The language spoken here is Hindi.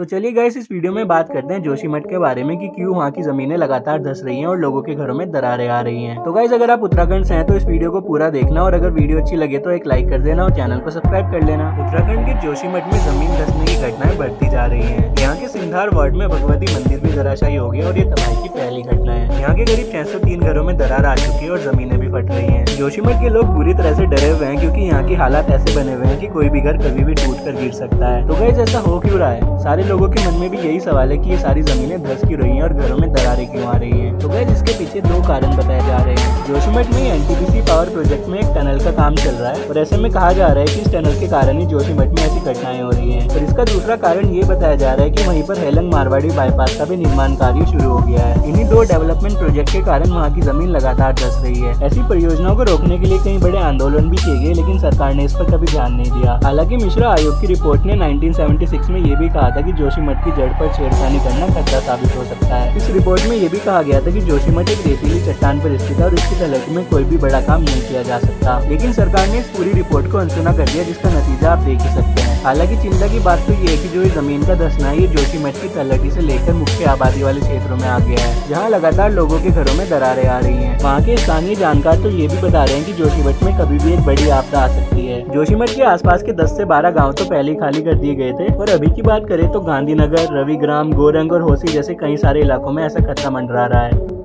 तो चलिए गाइस, इस वीडियो में बात करते हैं जोशीमठ के बारे में कि क्यों वहाँ की जमीनें लगातार धंस रही हैं और लोगों के घरों में दरारें आ रही हैं। तो गाइस, अगर आप उत्तराखंड से हैं तो इस वीडियो को पूरा देखना और अगर वीडियो अच्छी लगे तो एक लाइक कर देना और चैनल को सब्सक्राइब कर लेना। उत्तराखंड के जोशीमठ में जमीन धंसने की घटनाएं बढ़ती जा रही है। यहाँ के सिंधार वार्ड में भगवती मंदिर में धराशायी हो गई और ये तबाही की पहली घटना है। यहाँ के करीब 603 घरों में दरार आ चुकी है और जमीने भी फट रही है। जोशीमठ के लोग पूरी तरह से डरे हुए हैं क्योंकि यहाँ की हालात ऐसे बने हुए हैं कि कोई भी घर कभी भी टूट कर गिर सकता है। तो गाइस, ऐसा हो क्यों रहा है? सारे लोगों के मन में भी यही सवाल है कि ये सारी जमीनें धंस क्यों रही हैं और घरों में दरारें क्यों आ रही हैं। तो गाइस, इसके पीछे दो कारण बताए जा रहे हैं। जोशीमठ में एनटीपीसी पावर प्रोजेक्ट में एक टनल का काम चल रहा है और ऐसे में कहा जा रहा है कि इस टनल के कारण ही जोशीमठ में ऐसी घटनाएं हो रही हैं। और इसका दूसरा कारण ये बताया जा रहा है कि वहीं पर हेलंग मारवाड़ी बाईपास का भी निर्माण कार्य शुरू हो गया है। इन्हीं दो डेवलपमेंट प्रोजेक्ट के कारण वहाँ की जमीन लगातार धंस रही है। ऐसी परियोजनाओं को रोकने के लिए कई बड़े आंदोलन भी किए गए लेकिन सरकार ने इस पर कभी ध्यान नहीं दिया। हालांकि मिश्रा आयोग की रिपोर्ट ने 1976 में ये भी कहा था कि जोशीमठ की जड़ पर छेड़खानी करना खतरा साबित हो सकता है। इस रिपोर्ट में ये भी कहा गया था कि जोशीमठ एक रेतीली चट्टान पर स्थित है और इसकी तलहट में कोई भी बड़ा काम नहीं किया जा सकता, लेकिन सरकार ने इस पूरी रिपोर्ट को अनसुना कर दिया जिसका नतीजा आप देख ही सकते हैं। हालांकि चिंता की बात तो ये है कि जो इस जमीन का धंसना ये जोशीमठ की तलहटी से लेकर मुख्य आबादी वाले क्षेत्रों में आ गया है, जहाँ लगातार लोगों के घरों में दरारें आ रही है। वहाँ के स्थानीय जानकार तो ये भी बता रहे हैं कि जोशीमठ में कभी भी एक बड़ी आपदा आ सकती है। जोशीमठ के आसपास के 10 से 12 गांव तो पहले ही खाली कर दिए गए थे और अभी की बात करें तो गांधीनगर, रविग्राम, गोरंग और होशी जैसे कई सारे इलाकों में ऐसा खतरा मंडरा रहा है।